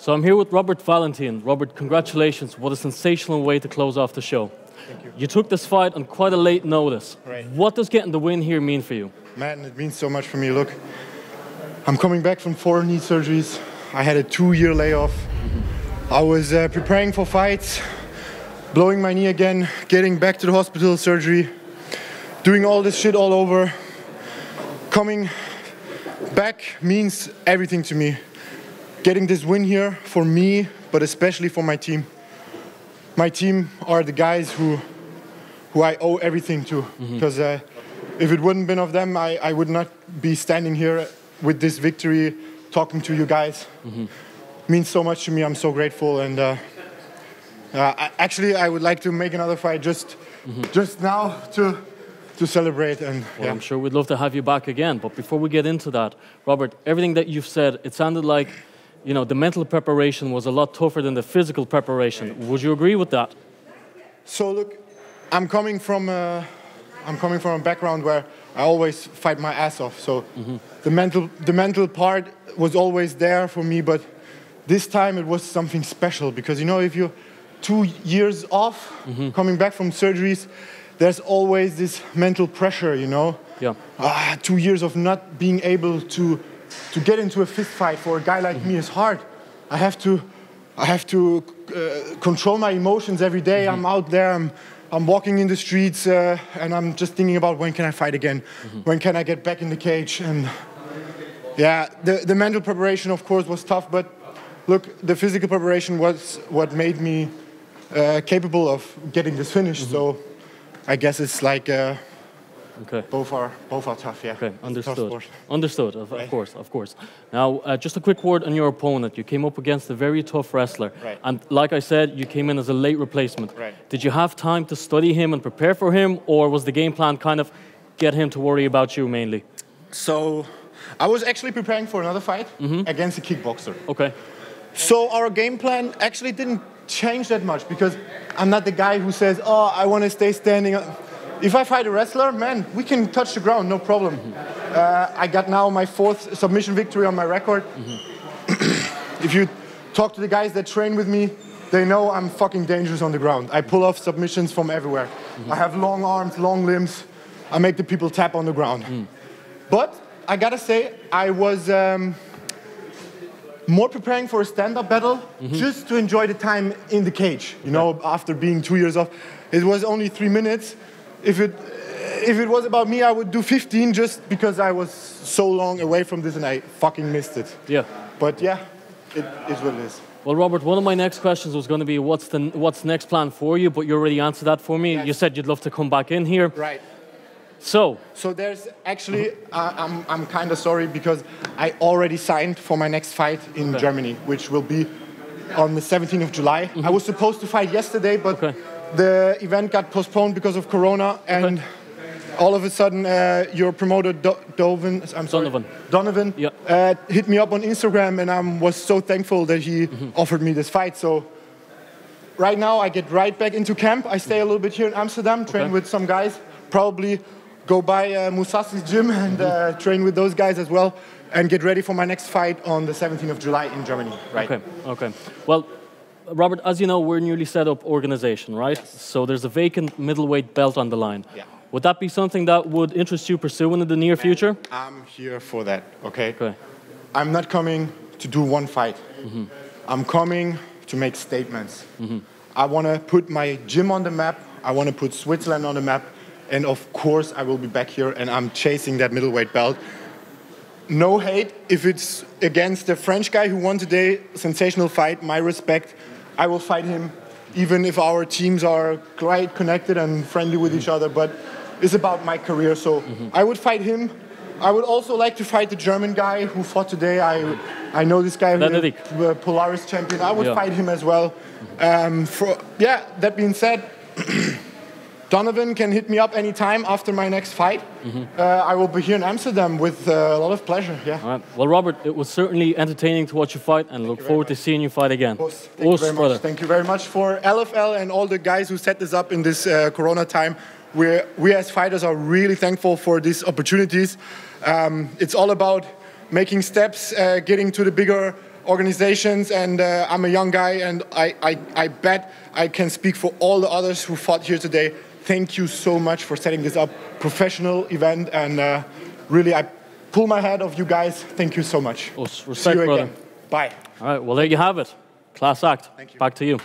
So I'm here with Robert Valentin. Robert, congratulations. What a sensational way to close off the show. Thank you. You took this fight on quite a late notice. Right. What does getting the win here mean for you? Man, it means so much for me. Look, I'm coming back from 4 knee surgeries. I had a 2-year layoff. I was preparing for fights, blowing my knee again, getting back to the hospital surgery, doing all this shit all over. Coming back means everything to me. Getting this win here for me, but especially for my team. My team are the guys who I owe everything to. Because if it wouldn't been of them, I would not be standing here with this victory, talking to you guys. It means so much to me. I'm so grateful. And actually, I would like to make another fight just now to celebrate. And well, yeah. I'm sure we'd love to have you back again. But before we get into that, Robert, everything that you've said, it sounded like, you know, the mental preparation was a lot tougher than the physical preparation. Right. Would you agree with that? So look, I'm coming from a background where I always fight my ass off. So the mental part was always there for me, but this time it was something special because, you know, if you're 2 years off, coming back from surgeries, there's always this mental pressure, you know? Yeah. 2 years of not being able to get into a fist fight for a guy like me is hard. I have to control my emotions every day. I'm out there, I'm walking in the streets and I'm just thinking about when can I fight again? When can I get back in the cage? And yeah, the mental preparation of course was tough, but look, the physical preparation was what made me capable of getting this finish. So I guess it's like okay. Both are tough, yeah. Okay, understood. Understood, of course. Now, just a quick word on your opponent. You came up against a very tough wrestler. Right. And like I said, you came in as a late replacement. Right. Did you have time to study him and prepare for him, or was the game plan kind of get him to worry about you mainly? So, I was actually preparing for another fight against a kickboxer. Okay. So, our game plan actually didn't change that much, because I'm not the guy who says, oh, I want to stay standing. If I fight a wrestler, man, we can touch the ground, no problem. I got now my 4th submission victory on my record. If you talk to the guys that train with me, they know I'm fucking dangerous on the ground. I pull off submissions from everywhere. I have long arms, long limbs. I make the people tap on the ground. But I gotta say, I was more preparing for a stand-up battle just to enjoy the time in the cage. You know, after being 2 years off, it was only 3 minutes. If it was about me, I would do 15 just because I was so long away from this and I fucking missed it. Yeah. But yeah, it is what it is. Well, Robert, one of my next questions was going to be what's next plan for you, but you already answered that for me. Yes. You said you'd love to come back in here. Right. So there's actually, I'm kind of sorry because I already signed for my next fight in Germany, which will be on the 17th of July. I was supposed to fight yesterday, but... The event got postponed because of Corona, and all of a sudden your promoter Donovan hit me up on Instagram, and I was so thankful that he offered me this fight. So right now I get right back into camp. I stay a little bit here in Amsterdam, train with some guys, probably go by Musashi's gym and train with those guys as well, and get ready for my next fight on the 17th of July in Germany. Right. Okay. Well, Robert, as you know, we're a newly set up organization, right? Yes. So there's a vacant middleweight belt on the line. Yeah. Would that be something that would interest you pursuing in the near future? I'm here for that, okay? I'm not coming to do one fight. I'm coming to make statements. I want to put my gym on the map. I want to put Switzerland on the map. And of course, I will be back here and I'm chasing that middleweight belt. No hate. If it's against the French guy who won today, sensational fight, my respect. I will fight him, even if our teams are quite connected and friendly with each other, but it's about my career, so I would fight him. I would also like to fight the German guy who fought today. I know this guy, Polaris champion. I would fight him as well. That being said, Donovan can hit me up anytime after my next fight. I will be here in Amsterdam with a lot of pleasure. Yeah. All right. Well, Robert, it was certainly entertaining to watch you fight, and look forward to seeing you fight again. Thank you very much for LFL and all the guys who set this up in this Corona time. We as fighters are really thankful for these opportunities. It's all about making steps, getting to the bigger organizations, and I'm a young guy, and I bet I can speak for all the others who fought here today. Thank you so much for setting this up, professional event, and really, I pull my head off you guys. Thank you so much. Respect, brother. Bye. All right, we'll let you have it. Class act. Thank you. Back to you.